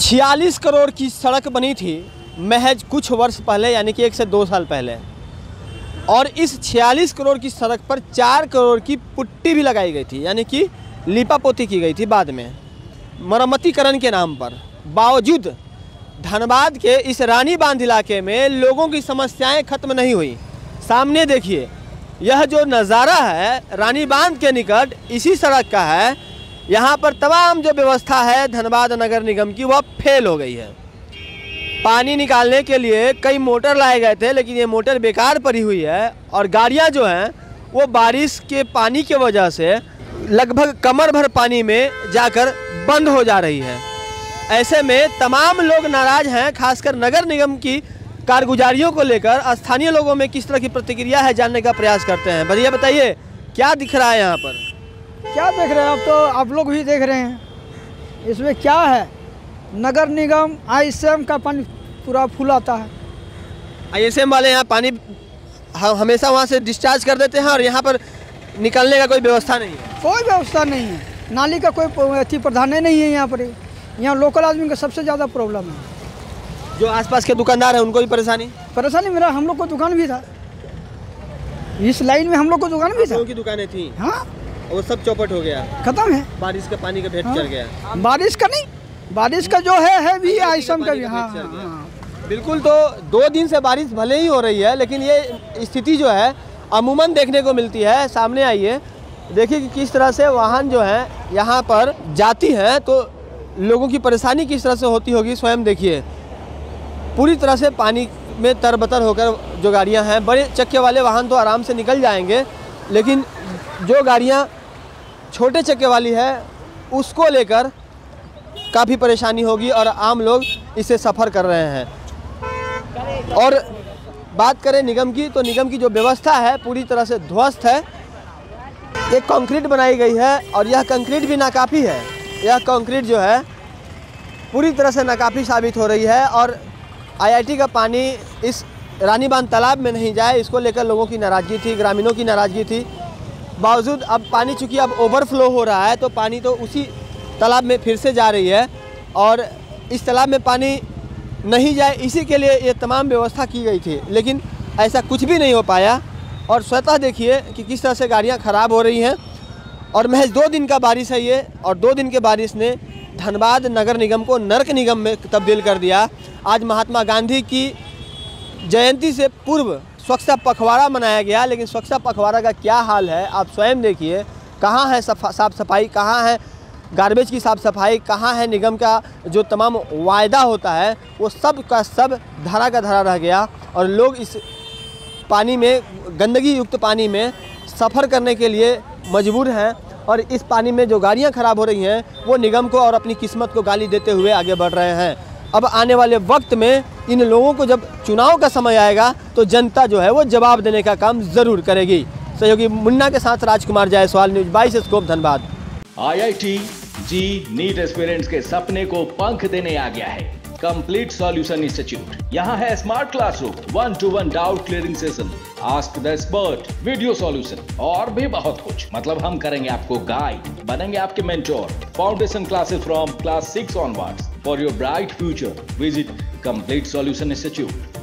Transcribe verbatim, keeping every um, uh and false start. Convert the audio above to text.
छियालीस करोड़ की सड़क बनी थी महज कुछ वर्ष पहले, यानी कि एक से दो साल पहले, और इस छियालीस करोड़ की सड़क पर चार करोड़ की पुट्टी भी लगाई गई थी, यानी कि लिपापोती की गई थी बाद में मरम्मतीकरण के नाम पर। बावजूद धनबाद के इस रानी बांध इलाके में लोगों की समस्याएं खत्म नहीं हुई। सामने देखिए, यह जो नज़ारा है रानी बांध के निकट इसी सड़क का है। यहाँ पर तमाम जो व्यवस्था है धनबाद नगर निगम की वह फेल हो गई है। पानी निकालने के लिए कई मोटर लाए गए थे, लेकिन ये मोटर बेकार पड़ी हुई है और गाड़ियाँ जो हैं वो बारिश के पानी के वजह से लगभग कमर भर पानी में जाकर बंद हो जा रही है। ऐसे में तमाम लोग नाराज़ हैं, खासकर नगर निगम की कारगुजारियों को लेकर। स्थानीय लोगों में किस तरह की प्रतिक्रिया है जानने का प्रयास करते हैं। भैया बताइए, क्या दिख रहा है यहाँ पर? क्या देख रहे हैं आप? तो आप लोग भी देख रहे हैं, इसमें क्या है, नगर निगम आई एस एम का पानी पूरा फुल आता है। आई एस एम वाले यहाँ पानी हमेशा वहाँ से डिस्चार्ज कर देते हैं और यहाँ पर निकलने का कोई व्यवस्था नहीं है। कोई व्यवस्था नहीं है, नाली का कोई अति प्रावधान नहीं है यहाँ पर। यहाँ लोकल आदमी का सबसे ज़्यादा प्रॉब्लम है। जो आसपास के दुकानदार हैं उनको भी परेशानी परेशानी मेरा हम लोग को दुकान भी था इस लाइन में, हम लोग को दुकान भी था, उनकी दुकानें थी। हाँ, वो सब चौपट हो गया, खत्म है। बारिश का पानी का भेंट चढ़ गया। बारिश का नहीं, बारिश का जो है है भी आइसम का भी। हाँ, हाँ। बिल्कुल। तो दो दिन से बारिश भले ही हो रही है, लेकिन ये स्थिति जो है अमूमन देखने को मिलती है। सामने आइए, देखिए कि किस तरह से वाहन जो है यहाँ पर जाती है तो लोगों की परेशानी किस तरह से होती होगी। स्वयं देखिए, पूरी तरह से पानी में तरबतर होकर जो गाड़ियां हैं, बड़े चक्के वाले वाहन तो आराम से निकल जाएंगे, लेकिन जो गाड़ियां छोटे चक्के वाली है उसको लेकर काफ़ी परेशानी होगी और आम लोग इसे सफ़र कर रहे हैं। और बात करें निगम की, तो निगम की जो व्यवस्था है पूरी तरह से ध्वस्त है। एक कंक्रीट बनाई गई है और यह कंक्रीट भी नाकाफ़ी है। यह कंक्रीट जो है पूरी तरह से नाकाफ़ी साबित हो रही है और आई आई टी का पानी इस रानी बांध तालाब में नहीं जाए, इसको लेकर लोगों की नाराज़गी थी, ग्रामीणों की नाराज़गी थी। बावजूद अब पानी चूँकि अब ओवरफ्लो हो रहा है तो पानी तो उसी तालाब में फिर से जा रही है और इस तालाब में पानी नहीं जाए इसी के लिए ये तमाम व्यवस्था की गई थी, लेकिन ऐसा कुछ भी नहीं हो पाया। और स्वतः देखिए कि किस तरह से गाड़ियाँ ख़राब हो रही हैं और महज दो दिन का बारिश है ये, और दो दिन के बारिश ने धनबाद नगर निगम को नर्क निगम में तब्दील कर दिया। आज महात्मा गांधी की जयंती से पूर्व स्वच्छता पखवाड़ा मनाया गया, लेकिन स्वच्छता पखवाड़ा का क्या हाल है आप स्वयं देखिए। कहाँ है साफ सफाई, कहाँ है गार्बेज की साफ़ सफाई, कहाँ है निगम का जो तमाम वायदा होता है, वो सब का सब धरा का धरा रह गया। और लोग इस पानी में, गंदगी युक्त पानी में सफ़र करने के लिए मजबूर हैं और इस पानी में जो गाड़ियां खराब हो रही हैं वो निगम को और अपनी किस्मत को गाली देते हुए आगे बढ़ रहे हैं। अब आने वाले वक्त में इन लोगों को जब चुनाव का समय आएगा तो जनता जो है वो जवाब देने का काम ज़रूर करेगी। सहयोगी मुन्ना के साथ राजकुमारजायसवाल, न्यूज़ बाईस scope, Dhanbad. I I T JEE NEET aspirants के सपने को पंख देने आ गया है कंप्लीट सॉल्यूशन इंस्टीट्यूट। यहाँ है smart classroom, one to one doubt clearing session, ask the expert, video solution और भी बहुत कुछ। मतलब हम करेंगे आपको गाइड, बनेंगे आपके mentor. Foundation classes from class six onwards for your bright future. Visit complete solution institute.